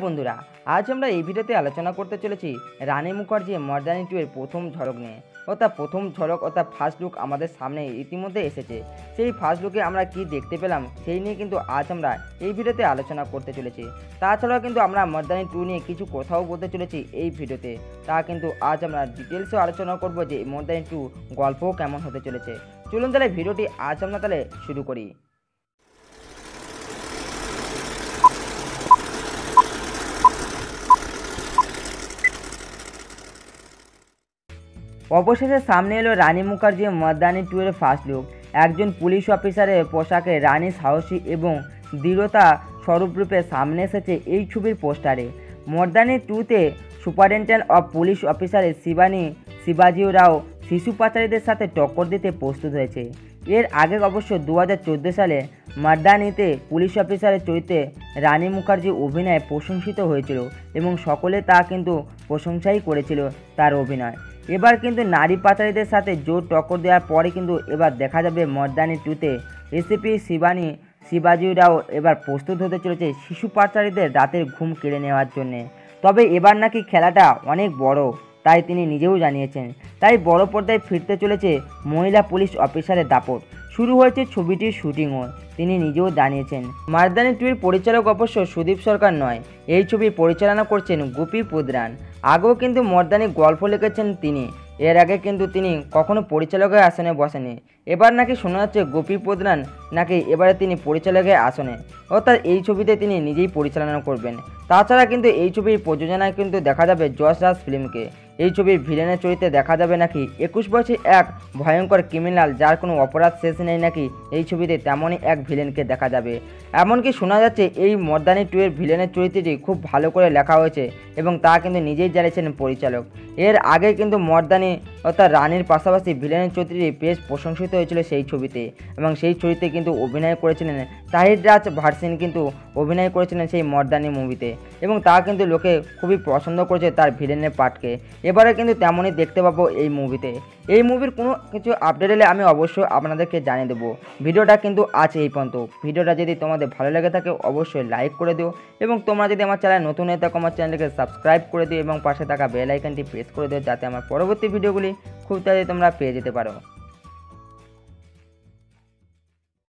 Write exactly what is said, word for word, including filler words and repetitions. बंधुरा आज हमें ये भिडियोते आलोचना करते चले रानी मुखर्जी मर्दानी टू एर प्रथम झलक निये अर्थात प्रथम झलक अर्थात फार्स्ट लुक हमारे सामने इतिमध्ये एसेछे से फार्स्ट लुके आमरा कि देखते पेलाम सेई निये किन्तु आज आमरा एई भिडियोते आलोचना करते चलेछि। ताछाड़ाओ किन्तु आमरा मर्दानी टू निये किछु कोथाओ बोलते चलेछि एई भिडियोते ता किन्तु आज आमरा डिटेल्से आलोचना करब जे मर्दानी टू गल्प केमन होते चलेछे। चलुन ताहले भिडियोटी आज आमरा ताहले शुरू करी। अवशेषे सामने एलो रानी मुखर्जी मर्दानी टू एर फार्स्ट लुक। एकजन पुलिस अफिसारे पोशाके रानी साहसी एवं दृढ़ता स्वरूप रूपे सामने एसेछे एई छबिर पोस्टारे। मर्दानी टू ते सुपारिनटेंडेंट अफ पुलिस अफिसारे शिवानी शिवाजी राव शिशु पाचारीदेर साथे टक्कर दिते प्रस्तुत हयेछे। एर आगे अवश्य दो हज़ार चौदह साले मर्दानीते पुलिस अफिसारेर चरित्रे रानी मुखर्जी अभिनय प्रशंसित हयेछिलो एवं सकले ता किन्तु प्रशंसाई करेछिलो तार अभिनय। एबार किन्तु नारी पाचारीदेर साथे जोर टक्कर देওয়ার পরে কিন্তু এবার দেখা যাবে মর্দানী टू তে এসিপি শিবানী শিবাজি রাও এবার প্রস্তুত হতে চলেছে শিশু পাচারীদের রাতের ঘুম কেড়ে নেওয়ার জন্য। তবে এবার নাকি খেলাটা অনেক বড় তাই তিনি নিজেও জানিয়েছেন। তাই বড় পর্দায় ফিরতে চলেছে মহিলা পুলিশ অফিসারের দাপট। শুরু হয়েছে ছবিটির শুটিংও তিনি নিজেও জানিয়েছেন। মর্দানী टू এর পরিচালক অবশ্য সুদীপ সরকার নয়, এই ছবি পরিচালনা করছেন গোপী প্রধান। আগেও কিন্তু মর্দানী গল্প লিখেছেন তিনি। এর আগে কিন্তু তিনি কখনো পরিচালকের আসনে বসেনি। এবার নাকি শোনা যাচ্ছে গোপী প্রধান নাকি এবারে তিনি পরিচালকের আসনে অর্থাৎ এই ছবিতে তিনি নিজেই পরিচালনা করবেন। তাছাড়া কিন্তু এই ছবির প্রযোজনায় কিন্তু দেখা যাবে যশরাজ ফিল্মকে। এই ছবির ভিলেনের চরিত্রে দেখা যাবে নাকি একুশ বছরের এক ভয়ঙ্কর ক্রিমিনাল যার কোনো অপরাধ শেষ নেই নাকি এই ছবিতে তেমনই এক ভিলেনকে দেখা যাবে। এমনকি শোনা যাচ্ছে এই মর্দানী টু এর ভিলেনের চরিত্রটি খুব ভালো করে লেখা হয়েছে এবং তা কিন্তু নিজেই জানিয়েছেন পরিচালক। এর আগে কিন্তু মর্দানী অর্থাৎ রানীর পাশাপাশি ভিলেনের চরিত্রটি বেশ প্রশংসিত হয়েছিল সেই ছবিতে এবং সেই চরিত্রে কিন্তু অভিনয় করেছিলেন তাহির রাজ ভারসিন কিন্তু অভিনয় করেছিলেন সেই মর্দানী মুভিতে এবং তা কিন্তু লোকে খুবই পছন্দ করেছে তার ভিলেনের পার্টকে। এবারে কিন্তু তেমনই দেখতে পাবো এই মুভিতে। এই মুভির কোনো কিছু আপডেট এলে আমি অবশ্যই আপনাদেরকে জানিয়ে দেবো। ভিডিওটা কিন্তু আজ এই পর্যন্ত। ভিডিওটা যদি তোমাদের ভালো লেগে থাকে অবশ্যই লাইক করে দিও এবং তোমরা যদি আমার চ্যানেল নতুন হয়ে থাকো আমার চ্যানেলকে সাবস্ক্রাইব করে দিও এবং পাশে থাকা বেল আইকনটি প্রেস করে দিও যাতে আমার পরবর্তী ভিডিওগুলি খুব তাড়াতাড়ি তোমরা পেয়ে যেতে পারো।